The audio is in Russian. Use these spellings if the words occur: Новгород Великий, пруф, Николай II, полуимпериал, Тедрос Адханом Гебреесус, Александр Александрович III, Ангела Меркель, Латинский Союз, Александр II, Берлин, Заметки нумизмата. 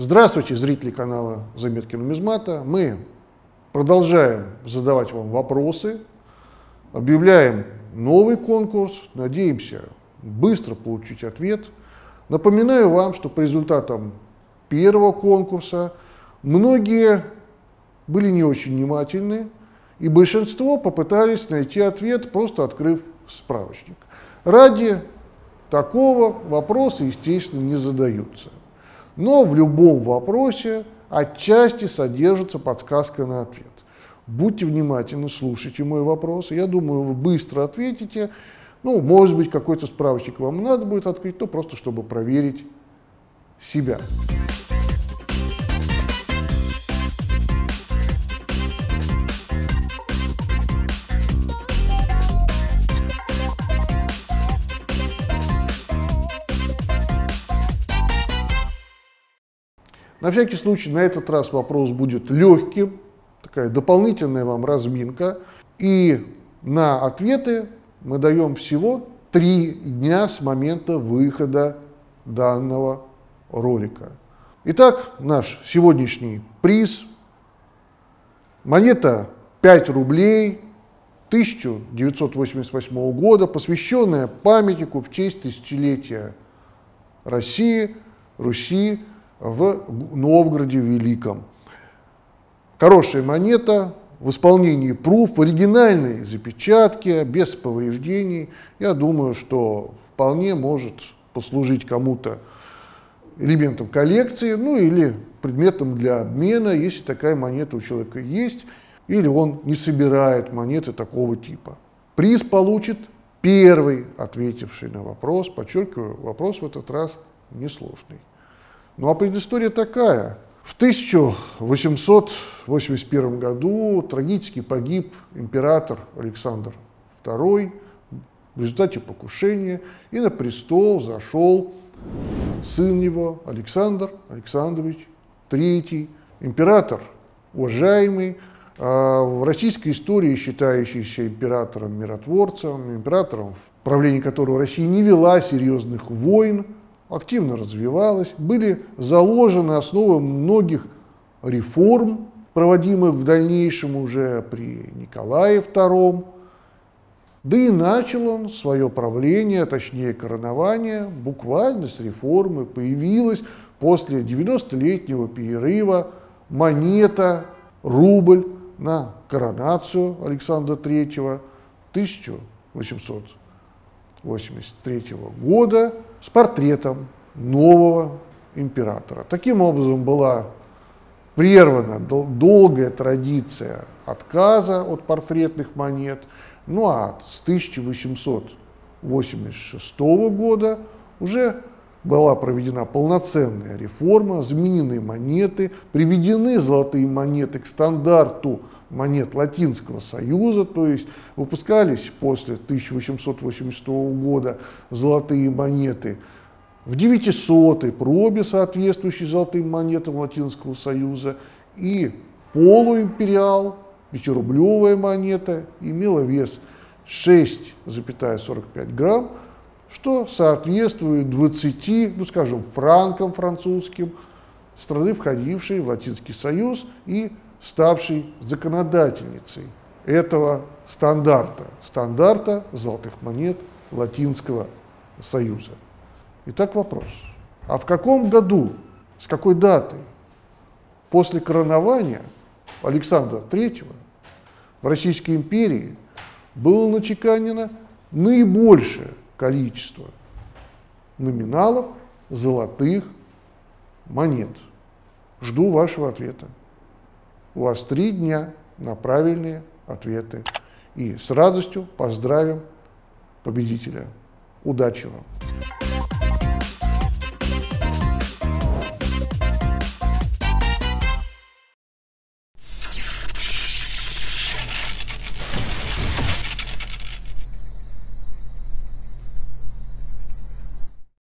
Здравствуйте, зрители канала «Заметки нумизмата». Мы продолжаем задавать вам вопросы, объявляем новый конкурс, надеемся быстро получить ответ. Напоминаю вам, что по результатам первого конкурса многие были не очень внимательны, и большинство попытались найти ответ, просто открыв справочник. Ради такого вопросы, естественно, не задаются. Но в любом вопросе отчасти содержится подсказка на ответ. Будьте внимательны, слушайте мой вопрос. Я думаю, вы быстро ответите. Ну, может быть, какой-то справочник вам надо будет открыть, но просто чтобы проверить себя. На всякий случай, на этот раз вопрос будет легким, такая дополнительная вам разминка. И на ответы мы даем всего 3 дня с момента выхода данного ролика. Итак, наш сегодняшний приз. Монета 5 рублей 1988 года, посвященная памятнику в честь тысячелетия Руси, в Новгороде Великом. Хорошая монета в исполнении пруф, в оригинальной запечатке, без повреждений. Я думаю, что вполне может послужить кому-то элементом коллекции, ну или предметом для обмена, если такая монета у человека есть, или он не собирает монеты такого типа. Приз получит первый, ответивший на вопрос. Подчеркиваю, вопрос в этот раз несложный. Ну а предыстория такая. В 1881 году трагически погиб император Александр II в результате покушения, и на престол зашел сын его Александр Александрович III. Император уважаемый, в российской истории считающийся императором-миротворцем, императором, в правлении которого Россия не вела серьезных войн, активно развивалась, были заложены основы многих реформ, проводимых в дальнейшем уже при Николае II. Да и начал он свое правление, точнее коронование, буквально с реформы. Появилась после 90-летнего перерыва монета, рубль на коронацию Александра III 1883 года с портретом нового императора. Таким образом была прервана долгая традиция отказа от портретных монет. Ну а с 1886 года уже была проведена полноценная реформа, заменены монеты, приведены золотые монеты к стандарту монет Латинского Союза, то есть выпускались после 1886 года золотые монеты в 900-й пробе, соответствующей золотым монетам Латинского Союза, и полуимпериал, 5-рублевая монета, имела вес 6,45 грамм, что соответствует 20, ну скажем, франкам французским, страны, входившей в Латинский Союз и ставшей законодательницей этого стандарта золотых монет Латинского Союза. Итак, вопрос. А в каком году, с какой датой после коронования Александра III в Российской империи было начеканено наибольшее количество номиналов золотых монет? Жду вашего ответа. У вас 3 дня на правильные ответы. И с радостью поздравим победителя. Удачи вам!